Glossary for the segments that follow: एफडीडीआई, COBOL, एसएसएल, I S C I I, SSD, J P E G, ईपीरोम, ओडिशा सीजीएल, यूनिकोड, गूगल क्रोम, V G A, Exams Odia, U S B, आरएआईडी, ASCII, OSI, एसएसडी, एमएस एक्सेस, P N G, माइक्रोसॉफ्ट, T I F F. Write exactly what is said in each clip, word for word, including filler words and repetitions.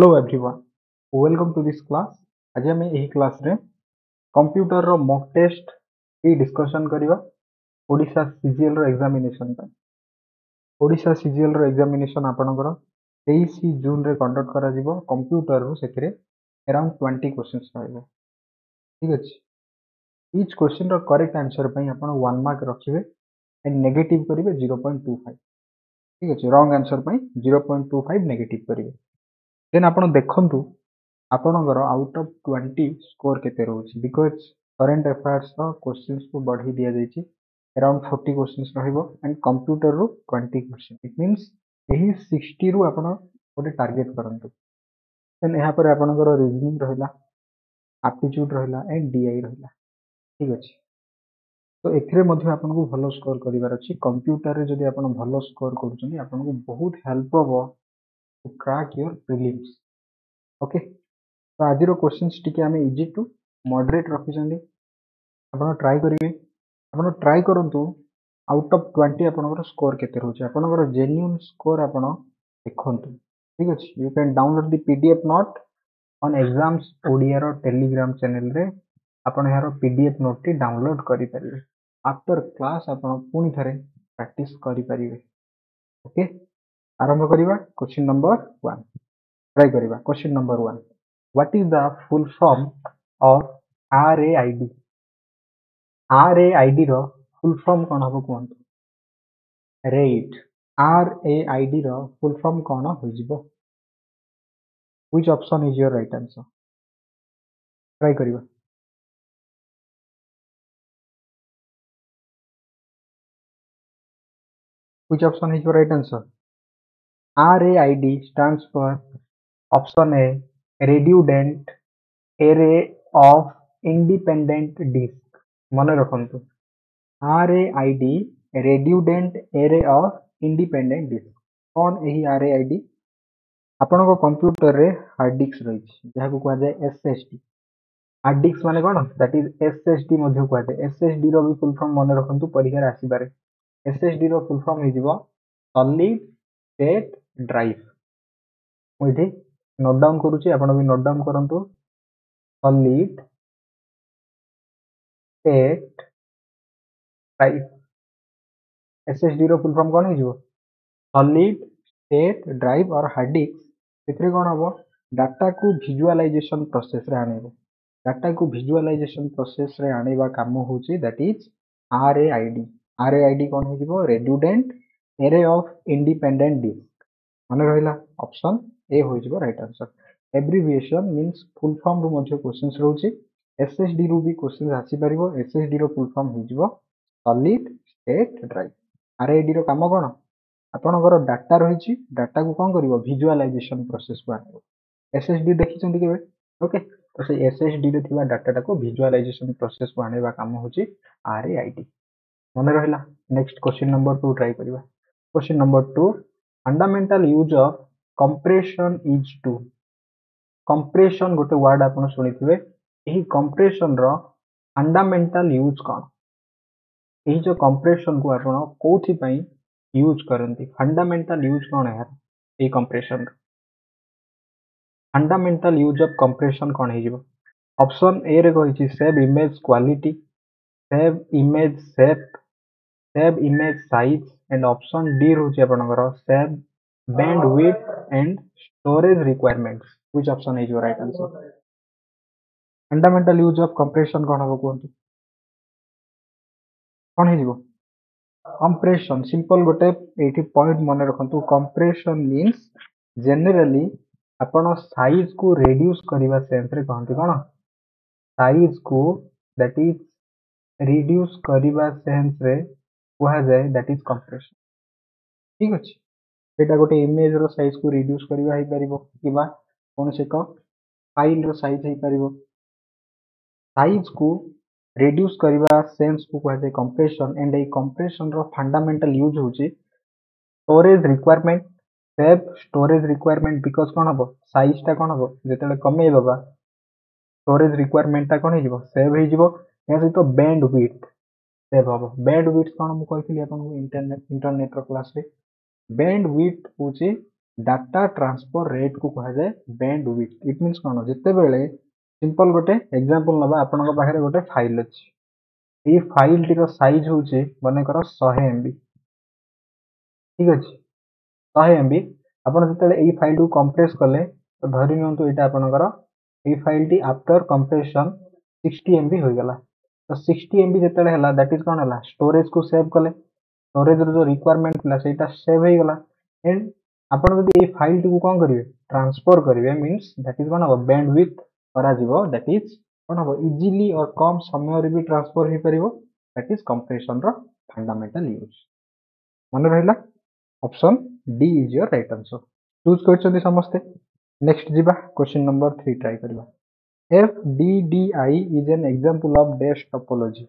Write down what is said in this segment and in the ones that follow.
Hello everyone welcome to this class आज आम यही क्लास रे कंप्यूटर रो मॉक टेस्ट की डिस्कशन करिवा ओडिशा सीजीएल रो एग्जामिनेशन पर ओडिशा सीजीएल रो एग्जामिनेशन आपनकर तेईस जून रे कंडक्ट करा जिवो कंप्यूटर रो सेकरे अराउंड बीस क्वेश्चंस रहबे ठीक अछि ईच क्वेश्चन रो करेक्ट आंसर पई आपन वन मार्क रखिबे एंड नेगेटिव करिवे ज़ीरो पॉइंट टू फ़ाइव ठीक अछि रॉन्ग आंसर पई zero point two five negative करिवे देन आपण देखंतु आपणकर आउट ऑफ बीस स्कोर केते रहउछि बिकॉज़ करंट अफेयर्स रो क्वेश्चंस को बढ़ी दिया जायछि अराउंड चालीस क्वेश्चंस रहइबो एंड कंप्यूटर रो बीस क्वेश्चन इट मींस एही साठ रु आपण ओटे टारगेट करंतु देन एहा पर आपणकर रीजनिंग रहला एप्टीट्यूड रहला एंड डीआई रहला ठीक अछि तो एखरे मध्ये आपण को भलो स्कोर करिवार अछि कंप्यूटर रे जदि आपण भलो स्कोर करूछनी आपण को बहुत हेल्प होबो to crack your prelims okay so आजिरो क्वेश्चंस टिके हमें इजी टू मॉडरेट रखिसंदी आपण ट्राई करिवे आपण ट्राई करंतु आउट ऑफ बीस आपनकर स्कोर केते रहउछ आपनकर जेन्युइन स्कोर आपण देखंतु ठीक अछि you can download the PDF note on exams Odia रो टेलीग्राम चैनल रे आपण यार पीडीएफ नोट टी डाउनलोड करि परिबे आफ्टर क्लास आपण पुनी थरे प्रैक्टिस करि परिबे ओके आरंभ करिवा क्वेश्चन नंबर वन ट्राई करिवा question number one what is the full form of आरएआईडी आरएआईडी रो फुल फॉर्म कोन हबो कोंत रेड आरएआईडी रो फुल फॉर्म कोन होय जिवो which option is your right answer try करिवा which option is your right answer R A I D stands for option A redundant array of independent disk mane rakhantu R A I D redundant array of independent disk kon ehi R A I D apan ko computer re hard disk rahichi jaha ko kaha jae S S D hard disk mane kon that is S S D madhya ko kaha jae S S D ro full form mane rakhantu parikha re asibare S S D ro full form he jibo solid state drive मुझे note down करूची आपण भी note down करंतु solid state drive एसएसडी रो full form कोन हिजो solid state drive और hard disk सेथरे कोन हबो डाटा को विजुअलाइजेशन प्रोसेस रे आनेबो डाटा को विजुअलाइजेशन प्रोसेस रे आनेबा काम होची दैट इज आरएआईडी आरएआईडी कोन हिजो redundant array of independent disk माने रहला ऑप्शन ए होय जबो right answer abbreviation means full form रो मध्ये क्वेश्चंस रहउची एसएसडी रो भी क्वेश्चंस आसी परिबो एसएसडी रो फुल फॉर्म होय जबो सॉलिड स्टेट ड्राइव आरएडी रो काम कोन आपनकर डाटा रहिची डाटा को कोन करिवो विजुअलाइजेशन प्रोसेस को आनिवो एसएसडी देखिचंती केबे ओके तो से एसएसडी रे थिबा डाटा को विजुअलाइजेशन प्रोसेस को आनेबा काम होची आरएआईडी माने रहला नेक्स्ट क्वेश्चन नंबर दो ट्राई करिवा Question number two. Fundamental use of compression is to. Compression गोटे word आपने सुनी थी वे. यही compression रा fundamental use का. यही जो compression को आपने कोथी पाई use करने थी. Fundamental use कौन है यार? यही compression रा. Fundamental use of compression कौन है जीवो? Option A रे कोई चीज़ save image quality, save image shape, save image size. And option D रहउछि आपनकर save bandwidth and storage requirements which option is your right answer fundamental use of compression कोन हबो कोंतु कोन हिजबो कंप्रेशन सिंपल गोटे एठी पॉइंट मन रखंतु कंप्रेशन मींस जनरली आपण साइज को रिड्यूस करिवा सेंस रे कहंती कोन साइज को दैट इज रिड्यूस करिवा सेंस रे कहा जाए दैट इज कंप्रेशन ठीक अछि एटा गोटे इमेज रो साइज को रिड्यूस करबा हे परिबो किबा कोन से को फाइल रो साइज हे परिबो साइज को रिड्यूस करबा सेंस को कहा जाए कंप्रेशन एंड ए कंप्रेशन रो फंडामेंटल यूज होची storage requirement save storage requirement because कोन हबो साइज ता कोन हबो जेतेले कमे बबा स्टोरेज रिक्वायरमेंट ता कोन हे जिवो सेव हे जिवो या से तो बैंडविड्थ सेव हबो बैंडविड्थ कोन मु कहथिली आपन इंटरनेट इंटरनेट रो क्लास रे बैंडविड्थ होची डाटा ट्रांसफर रेट को कह जाए बैंड विड्थ। इट मीन्स कौन जिते बेले सिंपल गोटे एग्जांपल ना आपण पाखे गोटे फाइल अच्छी ये फाइल टी साइज हूँ मनकर हंड्रेड एमबी ठीक अच्छे हंड्रेड एमबी आपड़ जिते ये फाइल को कंप्रेस कले तो धरी नियंतु एटा आपनकर ये फाइल टी आफ्टर कंप्रेसन सिक्सटी एमबी हो गला तो सिक्सटी एमबी जिते है दैट इज कौन है स्टोरेज को सेव कले स्टोरेज रो रिक्वायरमेंट था सहीटा सेव हो गला एंड आपण जब ये फाइल टी कौन करेंगे ट्रांसफर करेंगे मीन्स दैट इज कौन हम बैंडविड्थ करा दैट इज कौन हम इजिली और कम समय रे भी ट्रांसफर हो पार दैट इज कंप्रेशन रो फंडामेंटल यूज मन रहा option D is your right answer choose कर समस्ते। नेक्स्ट जीवा क्वेश्चन नंबर थ्री ट्राई करवा F D D I is an example of dash topology.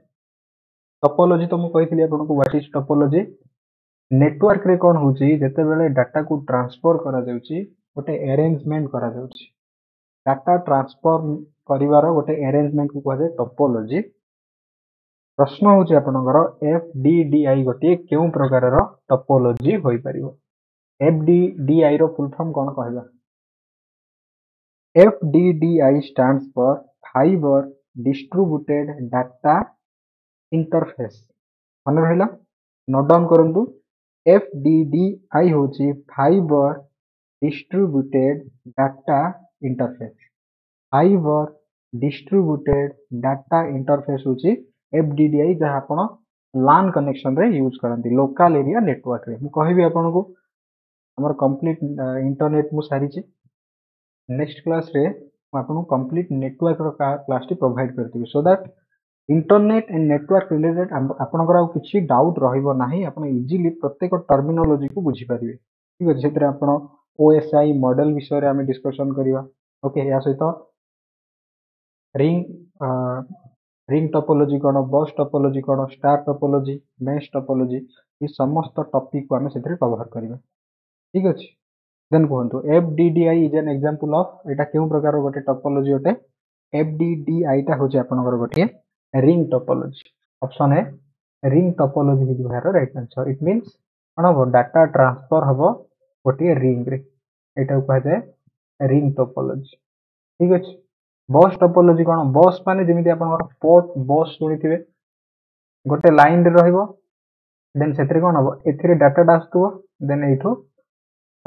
Topology तो मुझे कही आपको व्हाट इज टोपोलॉजी नेटवर्क रे कौन होची जेते बेले डाटा को ट्रांसफर करा जाउची गोटे अरेंजमेंट करा जाउची डाटा ट्रांसफर करिवार गोटे अरेंजमेंट को कहे टोपोलॉजी। प्रश्न होची आपनकर एफडीडीआई गोटे केउ प्रकार रो टोपोलॉजी होई परिबो। एफडीडीआई रो फुल फॉर्म कोन कहला एफडीडीआई stands for fibre distributed data interface मन रहिला नोट डाउन करंतु एफडीडीआई होची fibre distributed data interface fibre distributed data interface होची एफडीडीआई जहाँ आपण लान कनेक्शन रे यूज करती लोकल एरिया नेटवर्क रे मु कहिबी आपण को हमर कंप्लीट इंटरनेट मु सारिची नेक्स्ट क्लास रे आपण कंप्लीट नेटवर्क रो क्लास टी प्रोवाइड करती so that internet and network related आपनकर आ किछि डाउट रहइबो नाही आपण इजीली प्रत्येक टर्मिनोलॉजी को बुझी पारिबे ठीक अछि सेतरे आपण ओएसआई मॉडल विषय रे हम डिस्कशन करिवा ओके या सहित रिंग रिंग टोपोलॉजी कोन बॉक्स टोपोलॉजी कोन स्टार टोपोलॉजी मेश टोपोलॉजी इ समस्त टॉपिक को हम सेतरे कवर करिवा ठीक अछि। देन कोहंतु एफडीडीआई is an example of एटा केउ प्रकार गोटे टोपोलॉजी ओटे एफडीडीआई ता होछि आपनकर गोटे रिंग टोपोलॉजी ऑप्शन है रिंग टोपोलॉजी इज भार राइट आंसर। इट मींस कौन डाटा ट्रांसफर हम गोटे रिंग रे एटा कह जाए रिंग टोपोलॉजी ठीक अछि। बस टोपोलॉजी कौन बस माने जेमिति आपण पोर्ट बस सुनिथिबे गोटे लाइन रे रहइबो देन सेतरे कौन हम एथिरे डाटा डासथबो देन एठो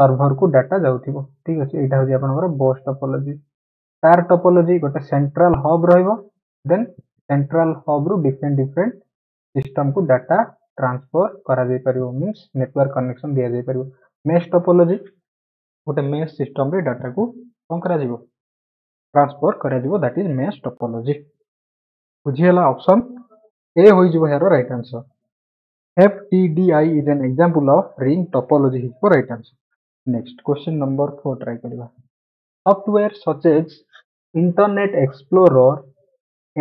सर्वर को डाटा जाउथिबो ठीक अछि एटा होय आपण बस टोपोलॉजी। स्टार टोपोलॉजी गोटे सेंट्रल हब रहइबो देन सेंट्रल हब रु डिफरेंट डिफरेंट सिस्टम को डाटा ट्रांसफर करा जाय परियो मींस नेटवर्क कनेक्शन दिया जाय परियो। मेश टोपोलॉजी गोटे मेश सिस्टम रे डाटा को कौन करा जीवो ट्रांसफर करा जीवो दैट इज मेश टोपोलॉजी बुझियला ऑप्शन ए होय जीवो हेरो right answer. एफटीडीआई is an example of ring topology is for right answer. Next question number four try करबा software such as Internet Explorer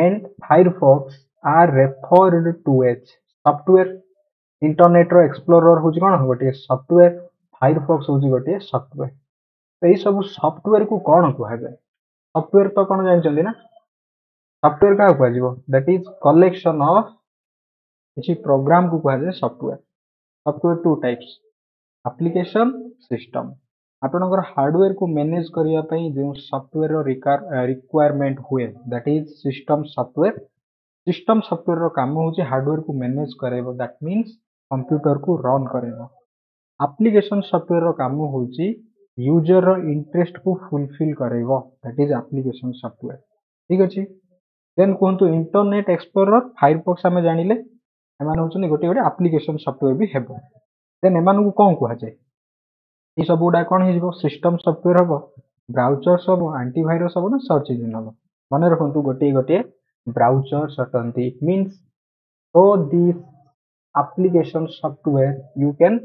and Firefox are referred to as software internet रो explorer होजी कौन हो गोटे software Firefox होजी गोटे software तो ये सब सॉफ्टवेयर को कौन कह जाए सॉफ्टवेयर तो कौन जानते ना सॉफ्टवेयर क्या कह दैट इज कलेक्शन ऑफ किसी प्रोग्राम को कह जाए software. Software two types application system आपणकर हार्डवेयर को मैनेज करिया पई जो सॉफ्टवेयर रो रिक्वायरमेंट हुए that is system software. System software रो काम होची हार्डवेयर को मैनेज करेबो दैट मींस कंप्यूटर को रन करेबो। एप्लीकेशन सॉफ्टवेयर रो काम होची यूजर रो इंटरेस्ट को फुलफिल करेबो दैट इज एप्लीकेशन सॉफ्टवेयर ठीक अछि। देन कोहंतु इंटरनेट एक्सप्लोरर फायरफॉक्स हमें जानिले एमान होचनी गोटे गोटे एप्लीकेशन सॉफ्टवेयर भी हेबो देन एमान को कोन कह जाय ये सब गुड़ा कौन हो सिस्टम सॉफ्टवेयर हम ब्राउजर्स हम एंटीवायरस हम ना सर्च इंजिन हम मन रखु गोटे गोटे ब्राउजर्स अटंती it means through this application software you can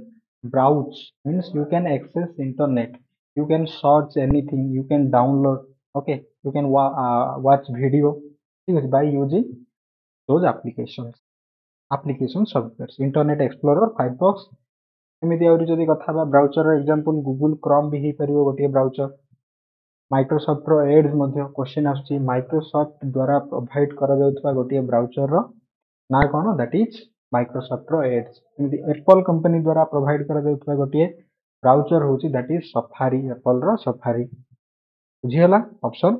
browse means you can access internet you can search anything you can download okay you can watch video ठीक है by using those application application software internet explorer Firefox एमती आदि कथा browser example गूगल क्रोम भी हो पार गोटे browser माइक्रोसॉफ्ट रो एड्स क्वेश्चन आसुची माइक्रोसॉफ्ट द्वारा प्रोवाइड करा गोटे ब्राउजर रो ना कौन दैट इज माइक्रोसॉफ्ट रो एड्स एप्पल कंपनी द्वारा प्रोवाइड करा गोटे ब्राउजर होची दैट इज सफारी एप्पल रो सफारी बुझियला ऑप्शन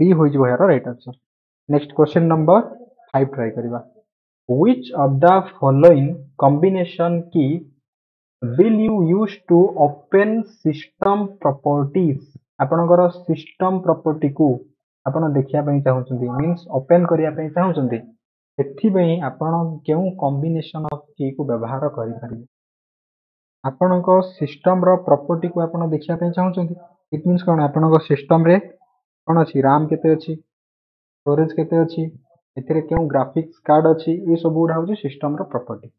बी होई जबो यार right answer. Next question number five try करबा which of the following combination key will you use to open system properties आपनकर सिस्टम प्रॉपर्टी को आपण देखिया पई चाहौछंती मींस ओपन करिया पई चाहौछंती एथि पई आपण केउ कॉम्बिनेशन ऑफ की को व्यवहार करि पारिबे आपण को सिस्टम रो प्रॉपर्टी को आपण देखिया पई चाहौछंती इट मींस कोन आपण को सिस्टम रे कोन अछि RAM केते अछि स्टोरेज केते अछि एथिरे केउ ग्राफिक्स कार्ड अछि ए सब उडा होछि सिस्टम रो प्रॉपर्टी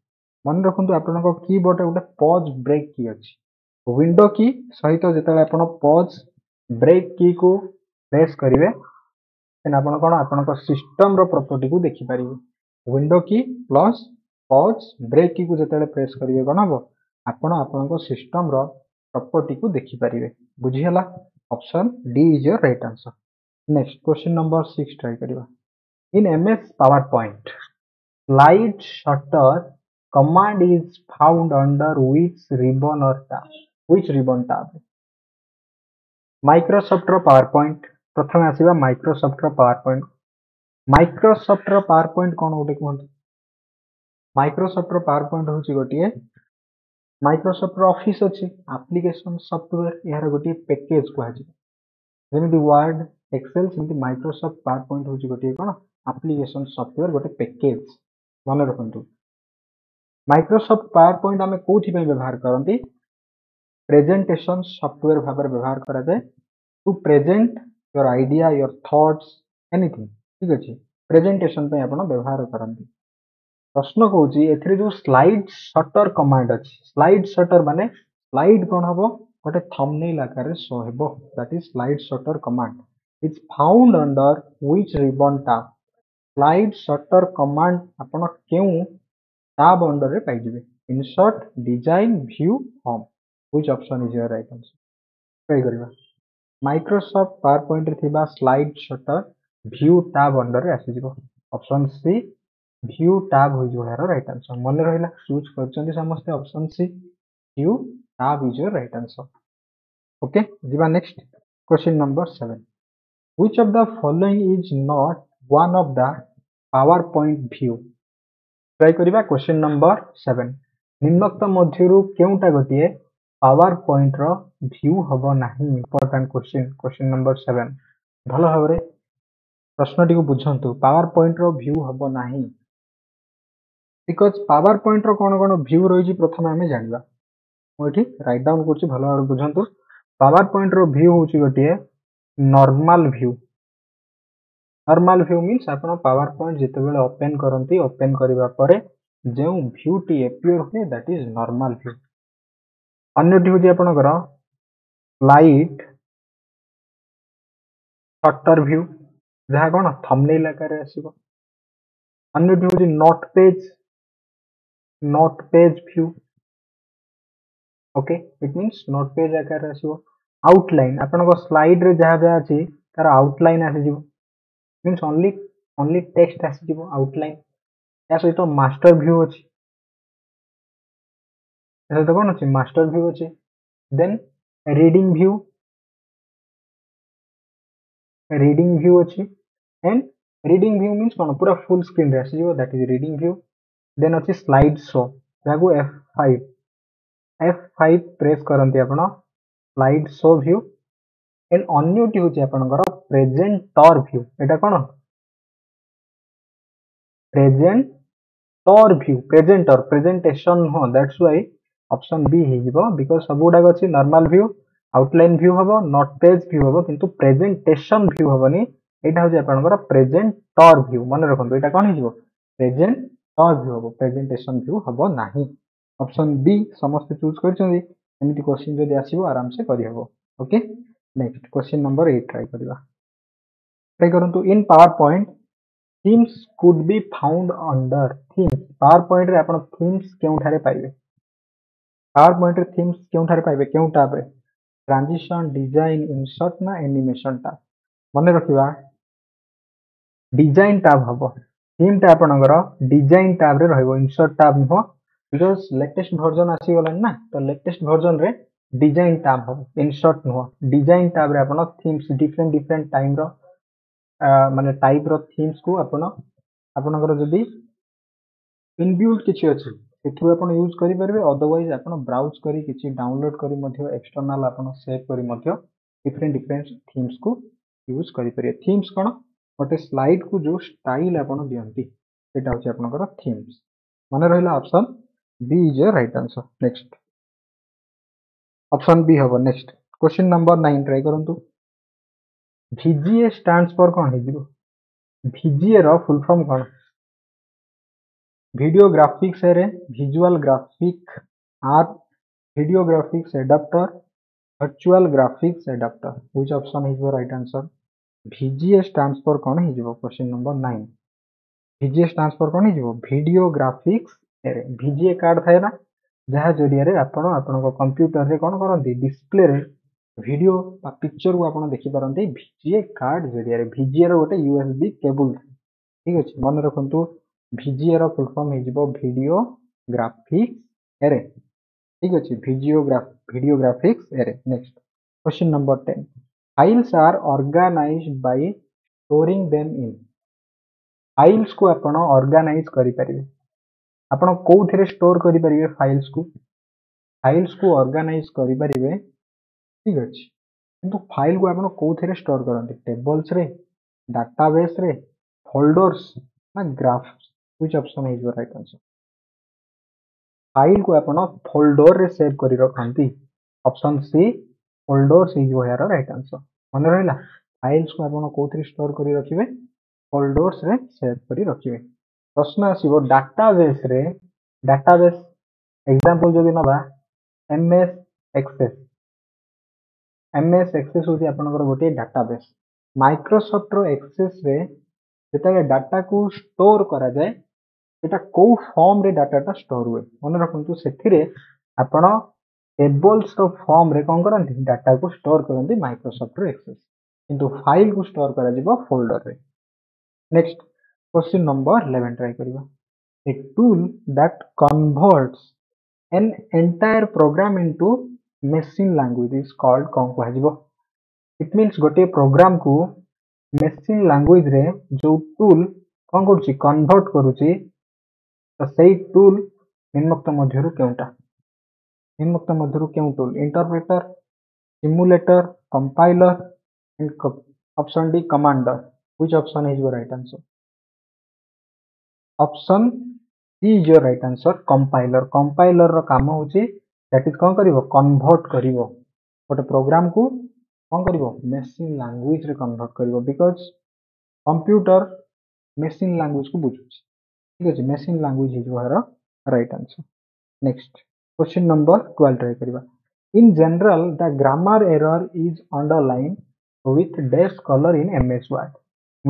मन रखंतु आपण को कीबोर्ड उडा पॉज ब्रेक की अछि विंडो की सहित जेतले आपण पॉज ब्रेक की को प्रेस करिवे एन आपण कोन आपण को सिस्टम रो प्रॉपर्टी को देखि पारिबे window key plus pause break key को जेतले प्रेस करिवे कोन हो आपण आपण को सिस्टम रो प्रॉपर्टी को देखि पारिबे बुझियला option D is your right answer. Next question number six try करिवा in MS PowerPoint slide sorter command is found under which ribbon और tab which ribbon tab माइक्रोसॉफ्ट रो पावर पॉइंट प्रथम आसीबा माइक्रोसॉफ्ट रो PowerPoint माइक्रोसॉफ्ट रो PowerPoint कोन ओटे कोन माइक्रोसॉफ्ट रो पावर पॉइंट होची गोटिए माइक्रोसॉफ्ट रो ऑफिस अछि एप्लीकेशन सॉफ्टवेयर यार गोटी पैकेज को हाजी जेमि वर्ड एक्सेल सिंति माइक्रोसॉफ्ट पावर पॉइंट होची गोटी कोन एप्लीकेशन सॉफ्टवेयर गोटे पैकेज माने रखंतु माइक्रोसॉफ्ट पावर पॉइंट हमें कोथि पे व्यवहार करंती प्रेजेंटेशन सॉफ्टवेयर भाबर व्यवहार करा जाए to present your idea your thoughts anything ठीक अछि प्रेजेंटेशन पे आपण व्यवहार करंती प्रश्न कहूँ एथिरे जो स्लाइड शटर कमांड अच्छी स्लाइड शटर माने स्लाइड कौन हम गोटे थंबनेल आकार शो हेबो that is slide sorter command it's found under which ribbon tab slide sorter command आपण केउ टैब अंडर रे पाइजिबे insert design view home which option is your right answer try करबा माइक्रोसॉफ्ट पावर पॉइंट रे थिबा slide sorter view tab under रे आसीजिबो option C view tab हो जो यार राइट आंसर मन रहिला चूज करछन समस्त option C view tab is your right answer. Okay जीवा next question number seven which of the following is not one of the PowerPoint view try करिबा question number seven निम्नोक्त मध्यरु केउटा गटिए पावर पॉइंट रो view हबो नाही important question question number seven भलो हबरे प्रश्न टिको बुझंतु पावर पॉइंट रो व्यू हबो नाही बिकज पावर पॉइंट रो कोन कोन व्यू रही प्रथम हमें जानबा मोठी राइट डाउन करछि भलो आरो बुझंतु पावर पॉइंट रो व्यू होछि गटिए normal view normal view means आपण पावर पॉइंट जेते बेले ओपन करंती ओपन करिवा परे जे व्यू टी अपीयर होय दैट इज नॉर्मल व्यू अन्यटी होछि आपण कर स्लाइड शटर व्यू जहा कोन थंबनेल आकार आसीबो अन्यटी होछि note page note page view okay it means note page आकार आसीबो आउटलाइन आपण को स्लाइड रे जहा जहा अछि तार आउटलाइन आसीबो मींस ओनली ओनली टेक्स्ट आसीबो आउटलाइन या सहित मास्टर व्यू अछि एटा तो कोन अछि मास्टर व्यू अछि then reading view reading view अछि एंड रीडिंग व्यू मींस कोन पूरा फुल स्क्रीन रे आसीबो that is reading view then अछि स्लाइड शो जागो F five F five press करंती आपण स्लाइड शो व्यू एंड अन्योटी होची आपनकर प्रेजेंटर व्यू एटा कोन प्रेजेंटर व्यू प्रेजेंटर प्रेजेंटेशन हो दैट्स व्हाई ऑप्शन बी हिजबो बिकॉज़ सबुडा गछि नॉर्मल व्यू आउटलाइन व्यू हबो नॉट पेज व्यू हबो किंतु प्रेजेंटेशन व्यू हबोनी एटा होची आपनकर प्रेजेंटर व्यू मन रखंतु एटा कोन हिजबो प्रेजेंटर व्यू हबो प्रेजेंटेशन व्यू हबो नाही ऑप्शन बी समस्त चूज करछंदी एमिति क्वेश्चन जदि आसीबो आराम से करिहबो। Okay next question number eight try करबा ट्राई करंतु in PowerPoint themes could be found under themes PowerPoint रे आपण थीम्स केउ ठारे पाइबे पावर पॉइंट रे थीम्स केउ ठारे पाइबे केउ टैब रे ट्रांजिशन डिजाइन इंसर्ट ना एनिमेशन टैब माने रखिबा डिजाइन टैब हबो थीम टैब आपनकर डिजाइन टैब रे रहइबो इंसर्ट टैब न because latest version आसी वाला ना तो latest version रे design tab हो insert नुआ design tab रे अपना themes different different time रो मतलब type रो themes को अपना अपना करो जो भी inbuilt किसी अच्छी इथुर अपन यूज करी परबे अदरवाइज अपन ब्राउज करी किछि डाउनलोड करी मथियो एक्सटर्नल अपन सेव करी मथियो डिफरेंट डिफरेंट थीम्स को यूज करी परबे थीम्स कोन ओटे स्लाइड को जो स्टाइल अपन दियंती सेटा होछि अपन कर थीम्स माने रहला option B is a right answer next option B होबो next question number nine try करंतु V G A stands for कोन हिजिबो V G A रो फुल फॉर्म कोन वीडियो ग्राफिक्स रे visual graphic art video graphics adapter virtual graphics adapter which option is the right answer V G A stands for कोन हिजबो question number nine V G A stands for कोन हिजबो video graphics रे V G A card थाय ना जहा जडिया रे आपण आपण को कंप्यूटर रे कोन करंती डिस्प्ले रे वीडियो बा पिक्चर को आपण देखि परंती V G A कार्ड जडिया रे V G A रो गोटे U S B केबल ठीक अछि मन रखंतु V G A रो फुल फॉर्म हिजबो वीडियो ग्राफिक्स एरे ठीक अछि video graph video graphics array next question number ten files are organized by storing them in files को आपण ऑर्गेनाइज करि परिबे आपण कोथरे स्टोर करि परिबे फाइल्स को फाइल्स को ऑर्गेनाइज करि परिबे ठीक अछि किंतु फाइल को आपण कोथरे स्टोर करंती टेबल्स रे डेटाबेस रे फोल्डर्स ना graphs which option is the right answer file को आपण फोल्डर रे सेव करि रखंती option C folders is your right answer मन रहला फाइल्स को आपण कोथि स्टोर करि रखिबे फोल्डर्स रे सेव करि रखिबे प्रश्न आसीबो डेटाबेस रे डेटाबेस एग्जांपल जदि नबा ms access ms access होती आपनकर गोटे डेटाबेस माइक्रोसॉफ्ट रो एक्सेस रे जेताले डाटा को स्टोर करा जाय एटा को फॉर्म रे डाटा टा स्टोर होय मन रखंतु सेथिरे आपण टेबल्स रो फॉर्म रे कोन करंती डाटा को स्टोर करंती माइक्रोसॉफ्ट रो एक्सेस किंतु फाइल को स्टोर करा जेबो फोल्डर रे next question number eleven try करिवा a tool that converts an entire program into machine language is called कोन कहा जेबो इट मींस गोटे प्रोग्राम को मशीन लैंग्वेज रे जो टूल कोन करछि कन्वर्ट करूछि तो सेही टूल निम्नोक्त मध्यरु केउटा निम्नोक्त मध्यरु केउ tool interpreter simulator compiler and option D commander which option is your right answer option C is your right answer compiler compiler रो काम होछि दैट इज कोन करिवो कन्वर्ट करिवो ओटे प्रोग्राम को कौन करिवो मशीन लैंग्वेज रे कन्वर्ट करिवो बिकॉज़ कंप्यूटर मशीन लैंग्वेज को बुझु ठीक अछि machine language is your right answer next question number twelve try करिवा in general the grammar error is underline with dash colour in MS Word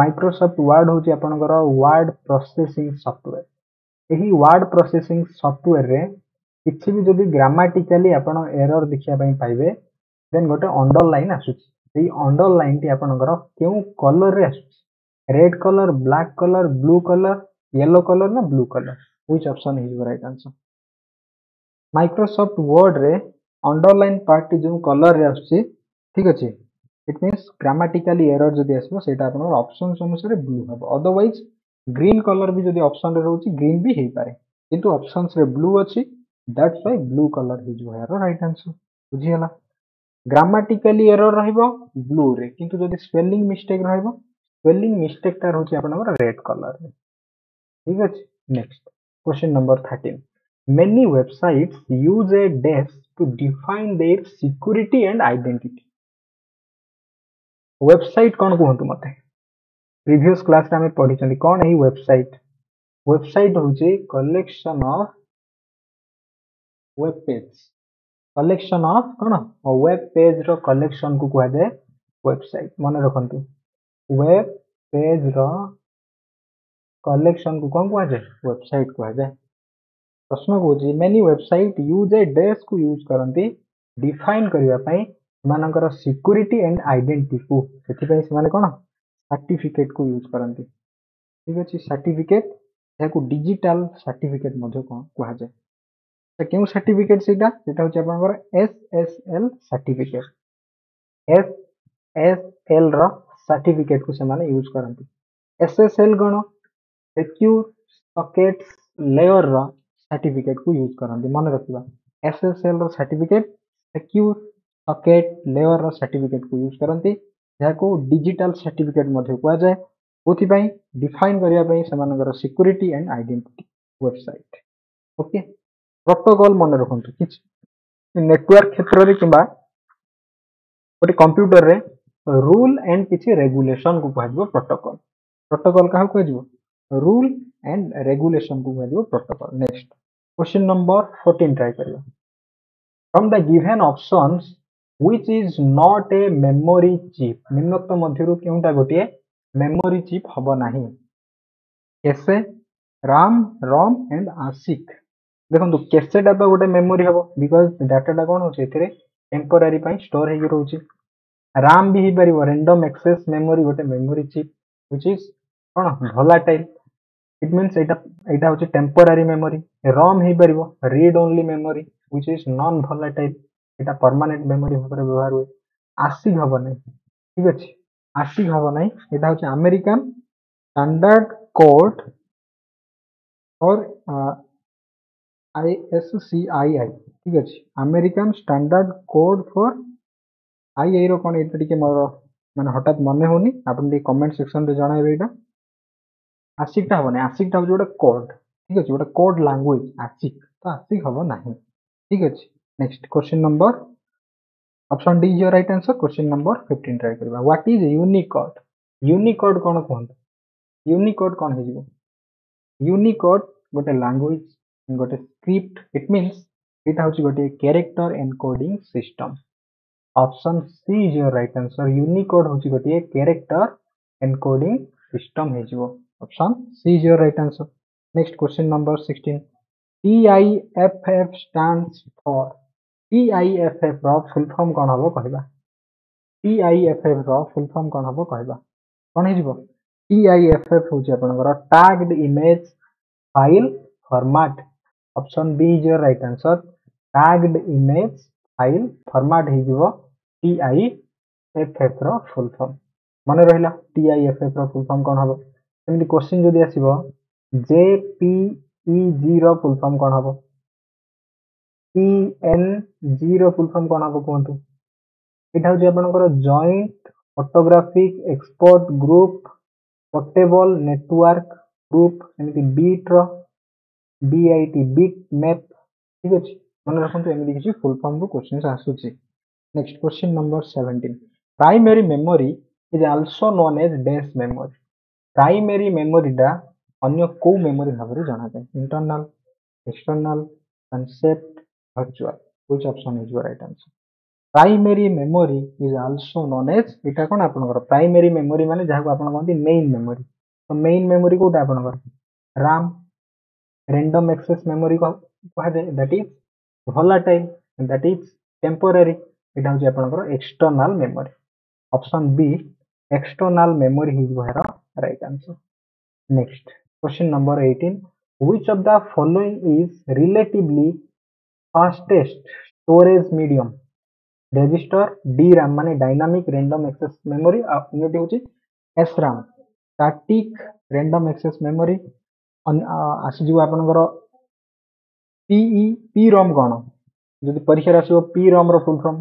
माइक्रोसॉफ्ट Word होछि आपनकर word processing software एही word processing software रे किछि भी जदि grammatically आपन error देखिया पई पाइबे देन गोटे अंडरलाइन आछुछि सेही अंडरलाइन टी आपनकर केउ कलर रे आछुछि red colour black colour blue colour yellow colour ना blue colour which option is the right answer माइक्रोसॉफ्ट Word रे अंडरलाइन पार्ट टी जो कलर रे आछुछि ठीक अछि इट मींस ग्रामेटिकली एरर जदि आसबो सेटा आपनकर ऑप्शनस अनुसार ब्लू हबो अदरवाइज ग्रीन कलर भी जदि ऑप्शन रे रहउछि ग्रीन भी हेई पारे किंतु ऑप्शनस रे ब्लू अछि that's why blue colour is the right answer बुझियाला ग्रामेटिकली एरर रहइबो ब्लू रे किंतु जदि स्पेलिंग मिस्टेक रहइबो स्पेलिंग मिस्टेक तार होछि आपनकर रेड कलर रे ठीक अछि next question number thirteen many websites use a dash to define their security and identity website कोन कहंतु मते प्रीवियस क्लास रे हम पढिछली कोन एही वेबसाइट वेबसाइट होछि collection of web page collection of कोन वेब पेज रो कलेक्शन को कह दे वेबसाइट मन रखंतु वेब पेज रो कलेक्शन को कोन कह दे वेबसाइट कह दे प्रश्न को जे many website use a dash को यूज करंती डिफाइन करबा पई मानकर सिक्योरिटी एंड आइडेंटिटी को सेति पई से माने कोन सर्टिफिकेट को यूज करंती ठीक अछि सर्टिफिकेट या को डिजिटल सर्टिफिकेट मध्ये कोन कह दे तो क्यों सर्टिफिकेट सीधा सेटा होचे अपन पर एसएसएल सर्टिफिकेट एसएसएल रो सर्टिफिकेट को से माने यूज करंती एसएसएल गण सिक्योर सॉकेट्स लेयर रो सर्टिफिकेट को यूज करंती मन रखिबा एसएसएल रो सर्टिफिकेट सिक्योर सॉकेट लेयर रो सर्टिफिकेट को यूज करंती जाको डिजिटल सर्टिफिकेट मध्ये कोआ जाय ओथि पई डिफाइन करिया पई समानकर security and identity website okay protocol मन रखंतु किछ नेटवर्क क्षेत्र रे किबा ओटे कंप्यूटर रे रूल एंड किछि रेगुलेशन को कहजबो प्रोटोकॉल प्रोटोकॉल का कहजबो रूल एंड रेगुलेशन को कहजबो protocol next question number fourteen try करियो from the given options which is not a memory chip निम्नोक्त मध्यरु केउटा गोटिए मेमोरी चिप हबो नाही कैसे राम रोम एंड आसिक देखंतु कैसे डाटा गोटे मेमोरी हबो बिकॉज़ डाटा डा कोन होचे एथिरे टेंपरेरी पई स्टोर हेगी रहउचे राम भी हे परबो रैंडम एक्सेस मेमोरी गोटे मेमोरी चिप व्हिच इज कोन वोलेटाइल इट मींस एटा एटा होचे टेंपरेरी मेमोरी रोम हे परबो read only memory which is non volatile एटा परमानेंट मेमोरी भाबरे व्यवहार होय आसिक हबो नै ठीक अछि आसिक हबो नै एटा होचे अमेरिकन स्टैंडर्ड कोड और I S C I I ठीक अछि American standard code for I I रो कोन एटा टिके मोर माने हटात मने होनी आपन डी कमेंट सेक्शन रे जणाइबे एटा आसिक ता होने आसिक ता जोडा कोड ठीक अछि जोडा कोड लैंग्वेज आसिक तो आसिक हबो नाही ठीक अछि next question number option D is your right answer question number fifteen try करबा व्हाट इज यूनिकोड यूनिकोड कोन कोन यूनिकोड कोन हेजिबो यूनिकोड गोटे लैंग्वेज गोटे स्क्रिप्ट इट मींस एटा होची गोटे character encoding system option C is your right answer यूनिकोड होची गोटे कैरेक्टर एन्कोडिंग सिस्टम हे जिवो option C is your right answer next question number sixteen T I F F stands for T I F F रो full form कोन हबो कहबा T I F F रो full form कोन हबो कहबा कोन हे जिवो T I F F होची आपनकर tagged image file format option B is your right answer tagged image file format हे जिवो T I F F रो फुल फॉर्म माने रहला T I F F रो फुल फॉर्म कोन हबो सेमि क्वेश्चन जदी आसीबो J P E G रो फुल फॉर्म कोन हबो P N G रो फुल फॉर्म कोन हबो कोंतु एटा जे आपनकर joint photographic export group portable network group सेमि बीट रो B I T bit map ठीक अछि मन रखंतु एमि देखि फुल फॉर्म को क्वेश्चन आसु छी next question number seventeen primary memory is also known as dash memory primary memory डा अन्य को मेमोरी भाबरे जाना जाय internal external concept virtual which option is your right answer primary memory is also known as एटा कोन आपनकर primary memory माने जाहा आपन कहंती मेन मेमोरी तो मेन मेमोरी कोटा आपनकर राम random access memory को कहजे that is volatile and that is temporary एटा जे आपनकर external memory option B external memory हिज बहरा right answer next question number eighteen which of the following is relatively fastest storage medium register D RAM माने dynamic random access memory अपनोटी होची S RAM static random access memory आसी जो आपनकर PE पीरोम कोन जदि परीक्षा रासिबो पीरोम रो फुल फॉर्म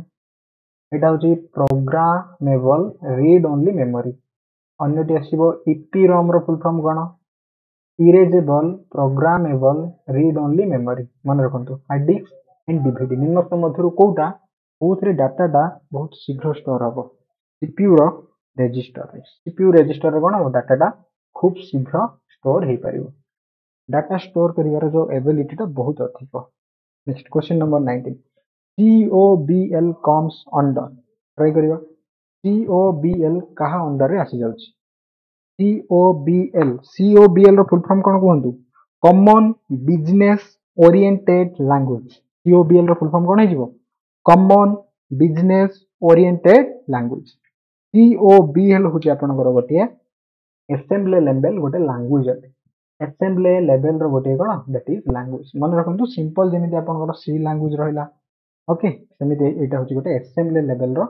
एटा होची प्रोग्रामेबल रीड ओनली मेमोरी अन्यटी आसीबो ईपीरोम रो फुल फॉर्म कोन erasable programmable read only memory मन रखंतु हार्ड डिस्क एंड डीवीडी निम्नोक्त मध्यरु कोटा बहुतरे डाटा डा बहुत शीघ्र स्टोर हबो सीपीयू रो रजिस्टर सीपीयू रजिस्टर रो कोन डाटा डा खूब शीघ्र स्टोर हे परिबो डाटा स्टोर करिवार जो एबिलिटी ता बहुत अधिक next question number nineteen C O B L comes under try करियो C O B L कहा अंडर रे आसी जाउची C O B L C O B L रो फुल फॉर्म कोन कहंतु common business oriented language C O B L रो full form कोन हे जिवो common business oriented language C O B L होची आपन गोटे असेंबली लेवल गोटे language assembly level ro gote kon that is language mane rakhantu simple jemiti apan kor c language rahila okay semiti eta hochi gote assembly level ro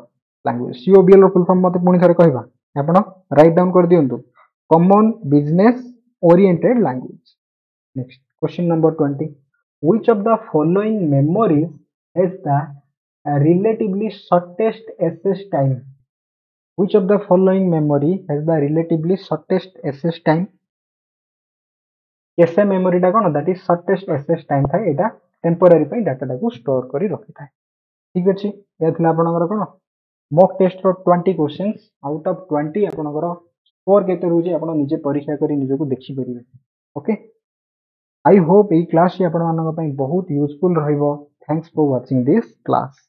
language cobl ro full form mate puni thare kahiba apan write down kar diuntu common business oriented language next question number twenty which of the following memories is the relatively shortest access time which of the following memory has the relatively shortest access time S A memory da kono that is shortest access time thae eta temporary pai data da ko store kari rakhi thae thik achi ya thila apanakara kono mock test ro twenty questions out of twenty apanakara score kete ruji apana nije pariksha kari nijoku dekhi paribe okay I hope ei class hi apan manaka pai bahut useful rahibo thanks for watching this class